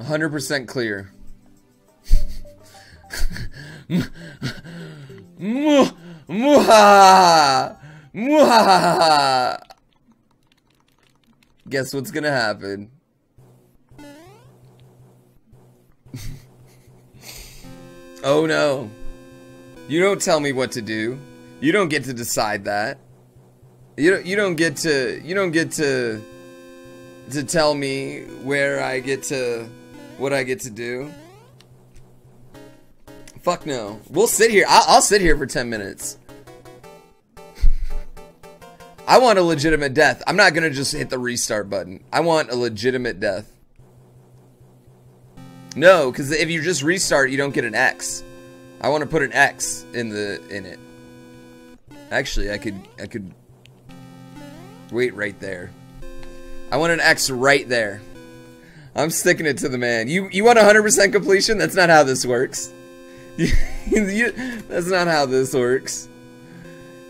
100% clear. Guess what's gonna happen? Oh no. You don't tell me what to do. You don't get to decide that. You don't get to tell me where I get to, what I get to do. Fuck no. We'll sit here. I'll sit here for 10 minutes. I want a legitimate death. I'm not gonna just hit the restart button. I want a legitimate death. No, because if you just restart, you don't get an X. I want to put an X in it. Actually, I could wait right there. I want an X right there. I'm sticking it to the man. You want 100% completion? That's not how this works. That's not how this works.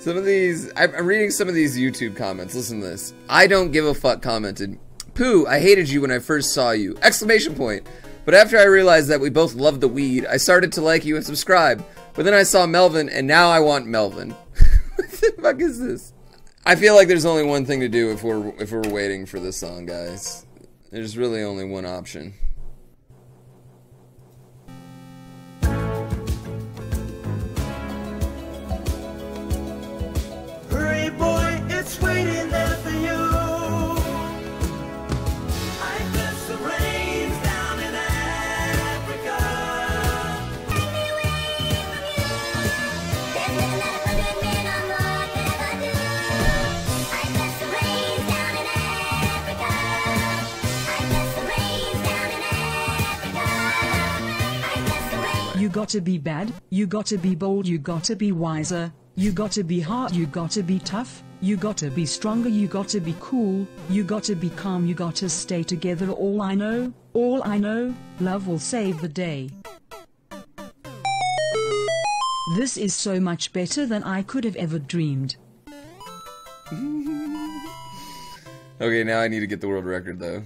Some of these, I'm reading some of these YouTube comments. Listen to this. I don't give a fuck commented. Pooh, I hated you when I first saw you! Exclamation point. But after I realized that we both loved the weed, I started to like you and subscribe. But then I saw Melvin, and now I want Melvin. What the fuck is this? I feel like there's only one thing to do if we're waiting for this song, guys. There's really only one option. Hurry, boy, it's waiting there for you. You gotta be bad, you gotta be bold, you gotta be wiser, you gotta be hard, you gotta be tough, you gotta be stronger, you gotta be cool, you gotta be calm, you gotta stay together. All I know, love will save the day. This is so much better than I could have ever dreamed. Okay, now I need to get the world record though.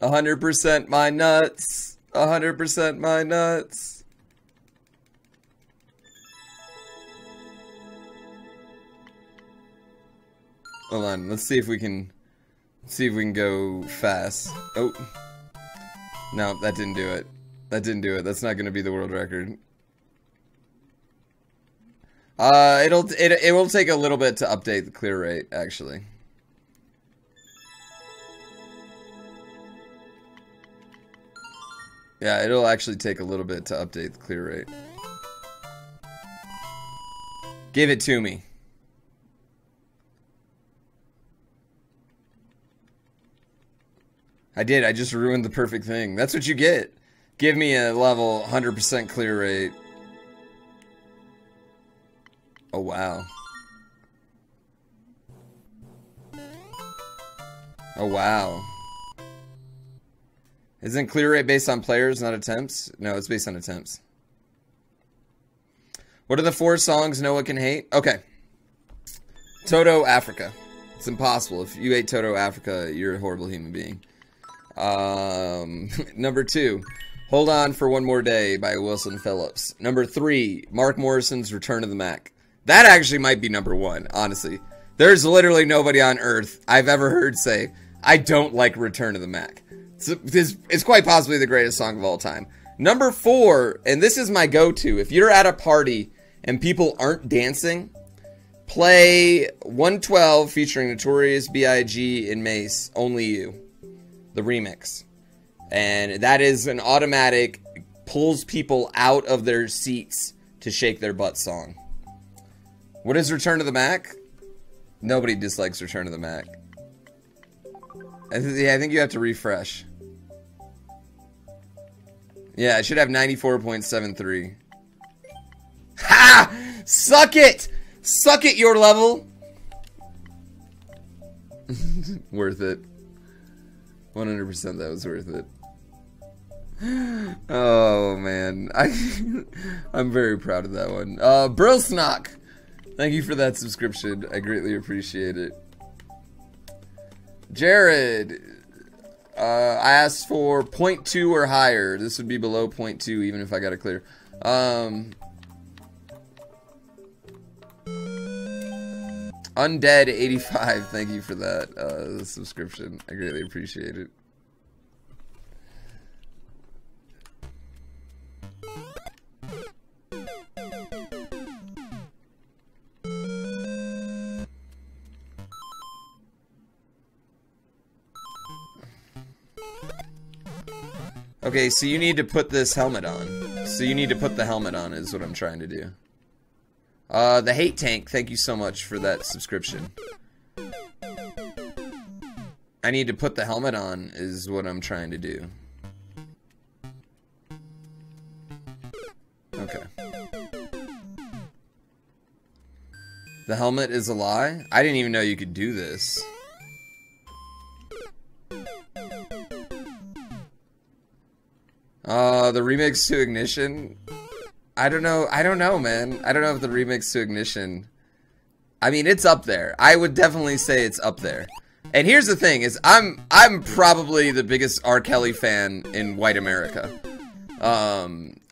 100% my nuts. 100% my nuts. Hold on, let's see if we can go fast. Oh. No, that didn't do it. That didn't do it. That's not going to be the world record. It will take a little bit to update the clear rate actually. Yeah, it'll actually take a little bit to update the clear rate. Give it to me. I did, I just ruined the perfect thing. That's what you get. Give me a level 100% clear rate. Oh, wow. Oh, wow. Isn't clear rate based on players, not attempts? No, it's based on attempts. What are the 4 songs Noah can hate? Okay. Toto Africa. It's impossible. If you hate Toto Africa, you're a horrible human being. Number 2. Hold On for One More Day by Wilson Phillips. Number 3. Mark Morrison's Return of the Mack. That actually might be number 1, honestly. There's literally nobody on earth I've ever heard say, I don't like Return of the Mack. It's quite possibly the greatest song of all time. Number 4, and this is my go-to. If you're at a party and people aren't dancing, play 112 featuring Notorious B.I.G. and Mace, Only You, the remix. And that is an automatic pulls people out of their seats to shake their butt song. What is Return of the Mack? Nobody dislikes Return of the Mack. Yeah, I think you have to refresh. Yeah, I should have 94.73. Ha! Suck it! Suck it, your level! Worth it. 100% that was worth it. Oh, man. I'm very proud of that one. Bro Snock! Thank you for that subscription. I greatly appreciate it. Jared, I asked for 0.2 or higher. This would be below 0.2 even if I got it clear. Undead 85, thank you for that subscription. I greatly appreciate it. Okay, so you need to put this helmet on. So you need to put the helmet on is what I'm trying to do. The Hate Tank, thank you so much for that subscription. I need to put the helmet on is what I'm trying to do. Okay. The helmet is a lie? I didn't even know you could do this. The remix to Ignition? I don't know, man. I don't know if the remix to Ignition... I mean, it's up there. I would definitely say it's up there. And here's the thing, is I'm probably the biggest R. Kelly fan in white America.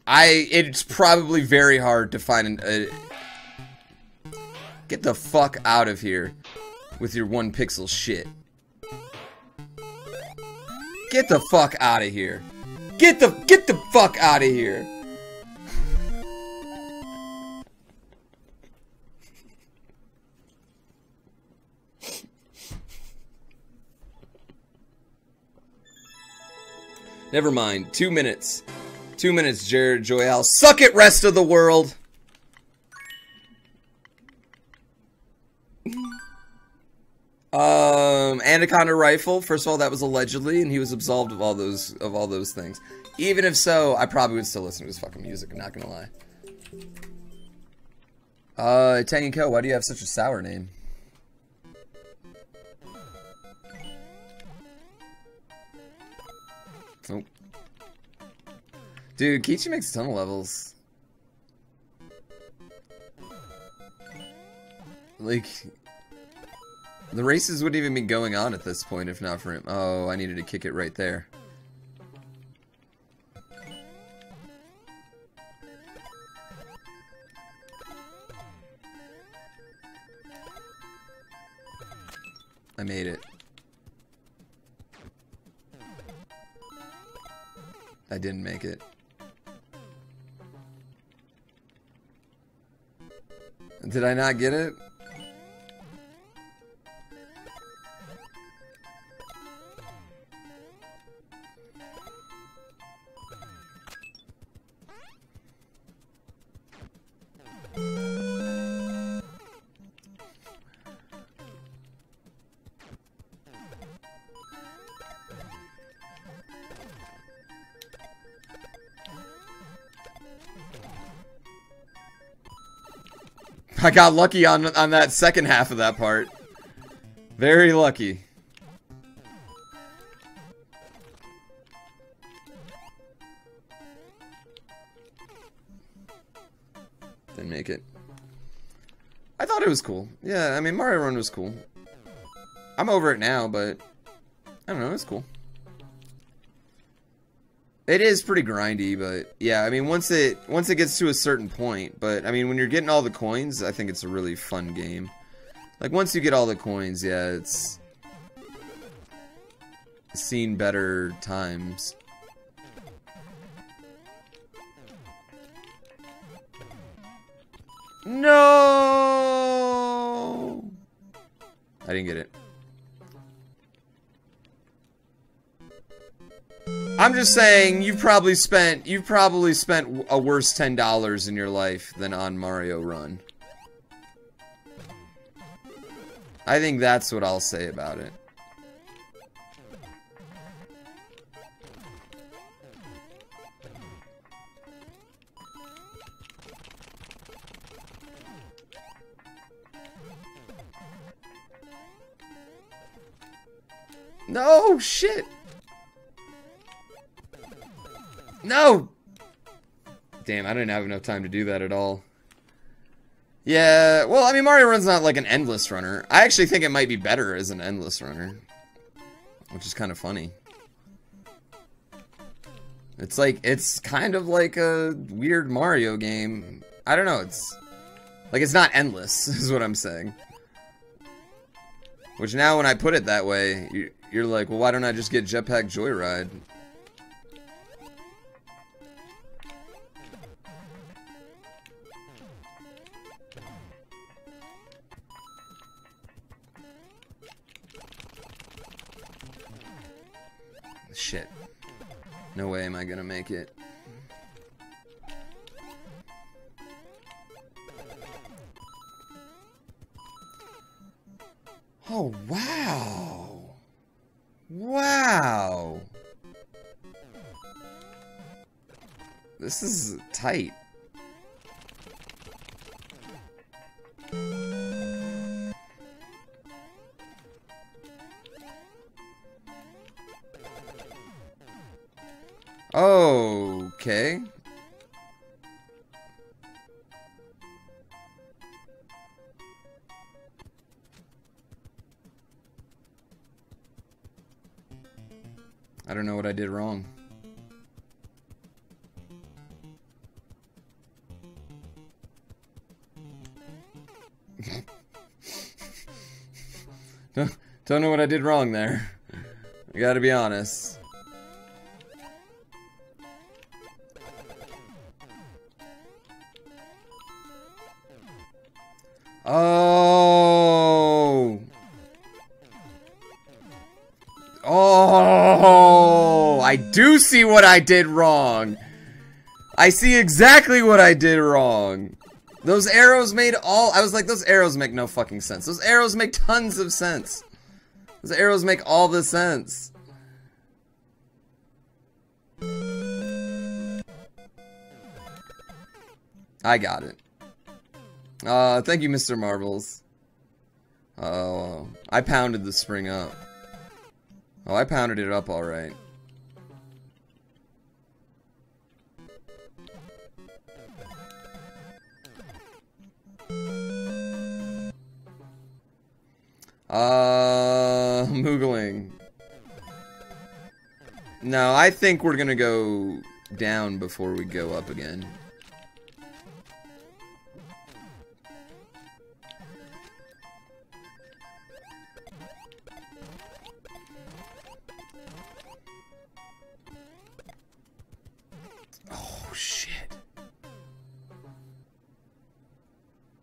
It's probably very hard to find an... Get the fuck out of here with your one pixel shit. Get the fuck out of here. Get the fuck out of here. Never mind. 2 minutes. 2 minutes, Jared Joyal. Suck it, rest of the world. Anaconda Rifle, first of all, that was allegedly, and he was absolved of all those things. Even if so, I probably would still listen to his fucking music, I'm not gonna lie. Tangy Co, why do you have such a sour name? Nope. Dude, Kichi makes a ton of levels. Like... the races wouldn't even be going on at this point if not for him. Oh, I needed to kick it right there. I made it. I didn't make it. Did I not get it? I got lucky on that second half of that part. Very lucky. Didn't make it. I thought it was cool. Yeah, I mean, Mario Run was cool. I'm over it now, but... I don't know, it's cool. It is pretty grindy, but yeah, I mean, once it gets to a certain point, but I mean, when you're getting all the coins, I think it's a really fun game. Like, once you get all the coins, yeah, it's seen better times. No! I didn't get it. I'm just saying, you've probably spent a worse $10 in your life than on Mario Run. I think that's what I'll say about it. No, shit. No! Damn, I didn't have enough time to do that at all. Yeah, well, I mean, Mario Run's not like an endless runner. I actually think it might be better as an endless runner. Which is kind of funny. It's like, it's kind of like a weird Mario game. I don't know, it's... like, it's not endless, is what I'm saying. Which now, when I put it that way, you're like, well, why don't I just get Jetpack Joyride? Shit. No way am I gonna make it. Oh, wow! Wow! This is tight. Okay. I don't know what I did wrong. Don't know what I did wrong there. I gotta be honest. Oh! Oh! I do see what I did wrong! I see exactly what I did wrong! Those arrows made all- I was like, those arrows make no fucking sense. Those arrows make tons of sense. Those arrows make all the sense. I got it. Thank you, Mr. Marbles. Oh, I pounded the spring up. Oh, I pounded it up all right. Moogling. No, I think we're gonna go down before we go up again.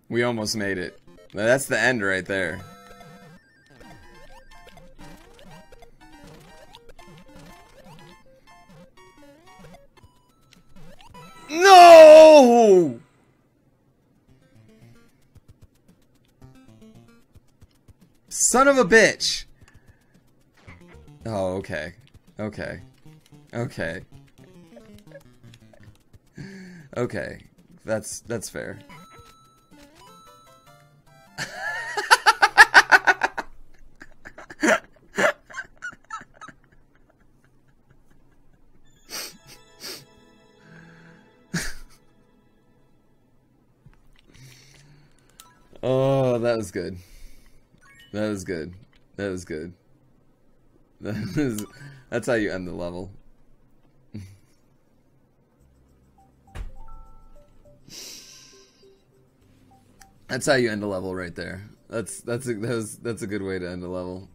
We almost made it. That's the end right there. No! Son of a bitch! Oh, okay. Okay. Okay. Okay. That's fair. Oh, that was good. That was good. That was good. That's how you end the level. That's how you end a level right there. That's a good way to end a level.